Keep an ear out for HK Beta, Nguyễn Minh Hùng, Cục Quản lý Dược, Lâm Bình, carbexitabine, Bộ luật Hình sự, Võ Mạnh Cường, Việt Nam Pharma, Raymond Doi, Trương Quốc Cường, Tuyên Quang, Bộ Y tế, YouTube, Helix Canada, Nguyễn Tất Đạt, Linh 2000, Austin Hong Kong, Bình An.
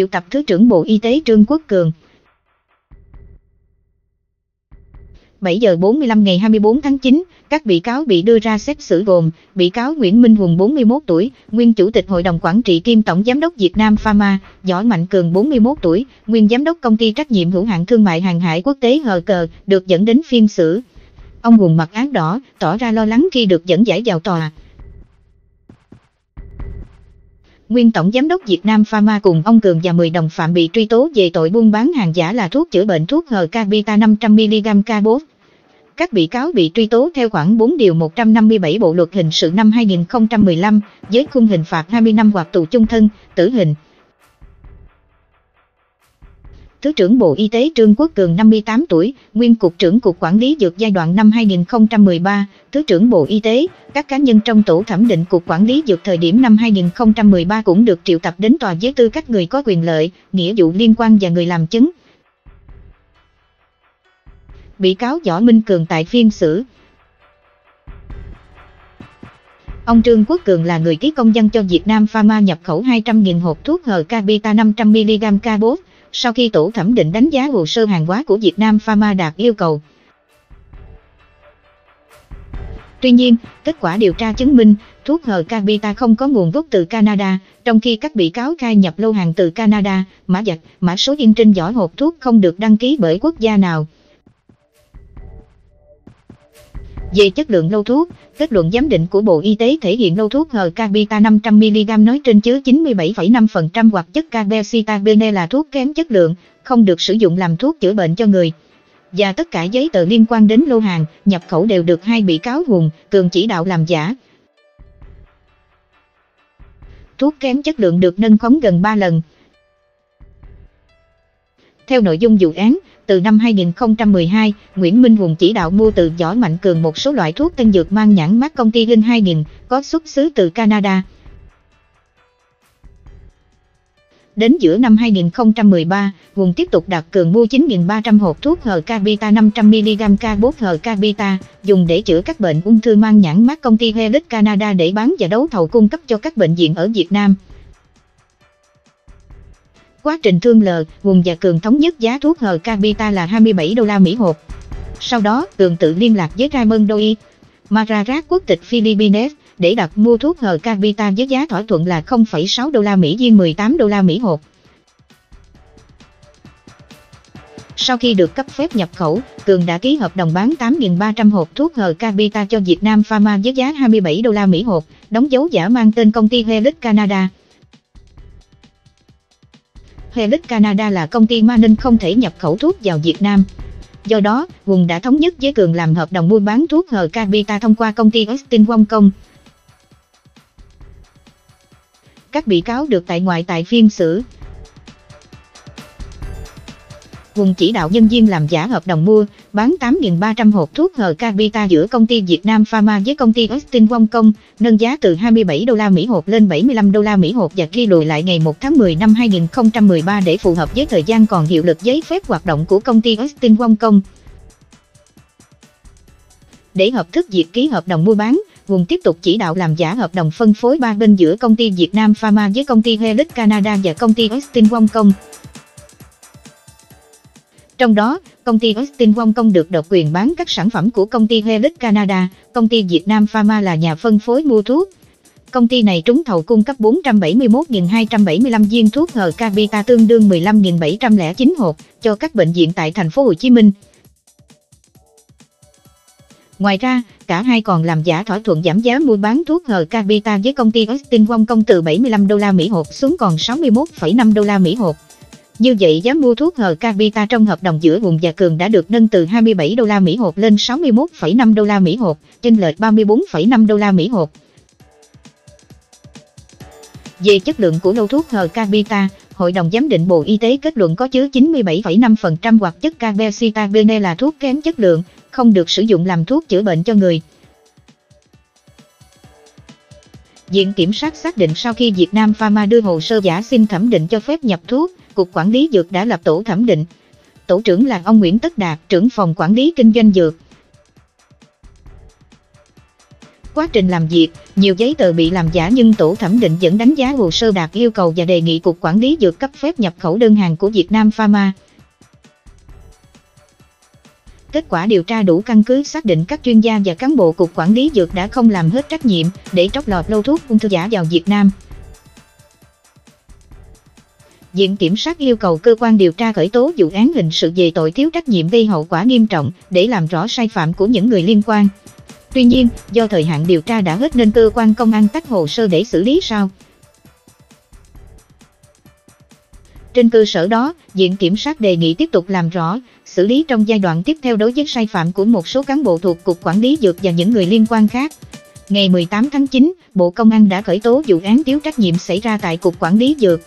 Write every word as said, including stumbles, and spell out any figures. triệu tập Thứ trưởng Bộ Y tế Trương Quốc Cường. bảy giờ bốn mươi lăm ngày hai mươi bốn tháng chín, các bị cáo bị đưa ra xét xử gồm bị cáo Nguyễn Minh Hùng bốn mươi mốt tuổi, nguyên Chủ tịch Hội đồng Quản trị kiêm Tổng Giám đốc Việt Nam Pharma, Võ Mạnh Cường bốn mươi mốt tuổi, nguyên Giám đốc Công ty Trách nhiệm Hữu hạn Thương mại Hàng hải Quốc tế hát ca, được dẫn đến phiên xử. Ông Hùng mặc áo đỏ, tỏ ra lo lắng khi được dẫn giải vào tòa. Nguyên Tổng Giám đốc Việt Nam Pharma cùng ông Cường và mười đồng phạm bị truy tố về tội buôn bán hàng giả là thuốc chữa bệnh thuốc hát ca Beta năm trăm mi li gam Cabot. Các bị cáo bị truy tố theo khoảng bốn điều một trăm năm mươi bảy Bộ Luật Hình sự năm hai nghìn không trăm mười lăm, với khung hình phạt hai mươi năm hoặc tù chung thân, tử hình. Thứ trưởng Bộ Y tế Trương Quốc Cường năm mươi tám tuổi, nguyên Cục trưởng Cục Quản lý Dược giai đoạn năm hai nghìn không trăm mười ba, Thứ trưởng Bộ Y tế, các cá nhân trong tổ thẩm định Cục Quản lý Dược thời điểm năm hai nghìn không trăm mười ba cũng được triệu tập đến tòa với tư cách người có quyền lợi, nghĩa vụ liên quan và người làm chứng. Bị cáo Võ Minh Cường tại phiên xử. Ông Trương Quốc Cường là người ký công văn cho Việt Nam Pharma nhập khẩu hai trăm nghìn hộp thuốc hát ca Beta năm trăm mi li gam Cabot. Sau khi tổ thẩm định đánh giá hồ sơ hàng hóa của Việt Nam Pharma đạt yêu cầu. Tuy nhiên, kết quả điều tra chứng minh, thuốc hát ca Beta không có nguồn gốc từ Canada, trong khi các bị cáo khai nhập lô hàng từ Canada, mã vạch, mã số in trên vỏ hộp thuốc không được đăng ký bởi quốc gia nào. Về chất lượng lô thuốc, kết luận giám định của Bộ Y tế thể hiện lô thuốc hát ca Beta năm trăm mi li gam nói trên chứa chín mươi bảy phẩy năm phần trăm hoặc chất carbexitabine là thuốc kém chất lượng, không được sử dụng làm thuốc chữa bệnh cho người. Và tất cả giấy tờ liên quan đến lô hàng, nhập khẩu đều được hai bị cáo Hùng, Cường chỉ đạo làm giả. Thuốc kém chất lượng được nâng khống gần ba lần. Theo nội dung vụ án, từ năm hai nghìn không trăm mười hai, Nguyễn Minh Hùng chỉ đạo mua từ Võ Mạnh Cường một số loại thuốc tân dược mang nhãn mác công ty Linh hai nghìn, có xuất xứ từ Canada. Đến giữa năm hai nghìn không trăm mười ba, Hùng tiếp tục đặt Cường mua chín nghìn ba trăm hộp thuốc hát ca Beta năm trăm mi li gam Cabot hát ca Beta, dùng để chữa các bệnh ung thư mang nhãn mác công ty Helix Canada để bán và đấu thầu cung cấp cho các bệnh viện ở Việt Nam. Quá trình thương lời, Hùng và Cường thống nhất giá thuốc hát ca Beta là hai mươi bảy đô la Mỹ hộp. Sau đó, Cường tự liên lạc với Raymond Doi, Mararat quốc tịch Philippines, để đặt mua thuốc hát ca Beta với giá thỏa thuận là không phẩy sáu đô la Mỹ viên mười tám đô la Mỹ hộp. Sau khi được cấp phép nhập khẩu, Cường đã ký hợp đồng bán tám nghìn ba trăm hộp thuốc hát ca Beta cho Việt Nam Pharma với giá hai mươi bảy đô la Mỹ hộp, đóng dấu giả mang tên công ty Helix Canada. Helix Canada là công ty ma nên không thể nhập khẩu thuốc vào Việt Nam. Do đó, Hùng đã thống nhất với Cường làm hợp đồng mua bán thuốc hát ca Beta thông qua công ty Austin Hong Kong. Các bị cáo được tại ngoại tại phiên xử. Hùng chỉ đạo nhân viên làm giả hợp đồng mua, bán tám nghìn ba trăm hộp thuốc hát ca Beta giữa công ty Việt Nam Pharma với công ty Austin Hong Kong, nâng giá từ hai mươi bảy đô la Mỹ hộp lên bảy mươi lăm đô la Mỹ hộp và ghi lùi lại ngày một tháng mười năm hai nghìn không trăm mười ba để phù hợp với thời gian còn hiệu lực giấy phép hoạt động của công ty Austin Hong Kong. Để hợp thức việc ký hợp đồng mua bán, Hùng tiếp tục chỉ đạo làm giả hợp đồng phân phối ba bên giữa công ty Việt Nam Pharma với công ty Helix Canada và công ty Austin Hong Kong. Trong đó, công ty Austin Hong Kong được độc quyền bán các sản phẩm của công ty Helix Canada, công ty Việt Nam Pharma là nhà phân phối mua thuốc. Công ty này trúng thầu cung cấp bốn trăm bảy mươi mốt nghìn hai trăm bảy mươi lăm viên thuốc hát ca Beta tương đương mười lăm nghìn bảy trăm lẻ chín hộp cho các bệnh viện tại thành phố Hồ Chí Minh. Ngoài ra, cả hai còn làm giả thỏa thuận giảm giá mua bán thuốc hát ca Beta với công ty Austin Hong Kong từ bảy mươi lăm đô la Mỹ hộp xuống còn sáu mươi mốt phẩy năm đô la Mỹ hộp. Như vậy giá mua thuốc hát ca Beta trong hợp đồng giữa Hùng và Cường đã được nâng từ hai mươi bảy đô la Mỹ hộp lên sáu mươi mốt phẩy năm đô la Mỹ hộp, chênh lệch ba mươi bốn phẩy năm đô la Mỹ hộp. Về chất lượng của lô thuốc hát ca Beta, Hội đồng giám định Bộ Y tế kết luận có chứa chín mươi bảy phẩy năm phần trăm hoặc chất carbexitabine là thuốc kém chất lượng, không được sử dụng làm thuốc chữa bệnh cho người. Viện Kiểm sát xác định sau khi Việt Nam Pharma đưa hồ sơ giả xin thẩm định cho phép nhập thuốc, Cục Quản lý Dược đã lập tổ thẩm định. Tổ trưởng là ông Nguyễn Tất Đạt, trưởng phòng Quản lý Kinh doanh Dược. quá trình làm việc, nhiều giấy tờ bị làm giả nhưng tổ thẩm định vẫn đánh giá hồ sơ đạt yêu cầu và đề nghị Cục Quản lý Dược cấp phép nhập khẩu đơn hàng của Việt Nam Pharma. Kết quả điều tra đủ căn cứ xác định các chuyên gia và cán bộ Cục Quản lý Dược đã không làm hết trách nhiệm để trót lọt lô thuốc ung thư giả vào Việt Nam. Viện Kiểm sát yêu cầu cơ quan điều tra khởi tố vụ án hình sự về tội thiếu trách nhiệm gây hậu quả nghiêm trọng để làm rõ sai phạm của những người liên quan. Tuy nhiên, do thời hạn điều tra đã hết nên cơ quan công an tách hồ sơ để xử lý sau. Trên cơ sở đó, Viện Kiểm sát đề nghị tiếp tục làm rõ, xử lý trong giai đoạn tiếp theo đối với sai phạm của một số cán bộ thuộc Cục Quản lý Dược và những người liên quan khác. Ngày mười tám tháng chín, Bộ Công an đã khởi tố vụ án thiếu trách nhiệm xảy ra tại Cục Quản lý Dược.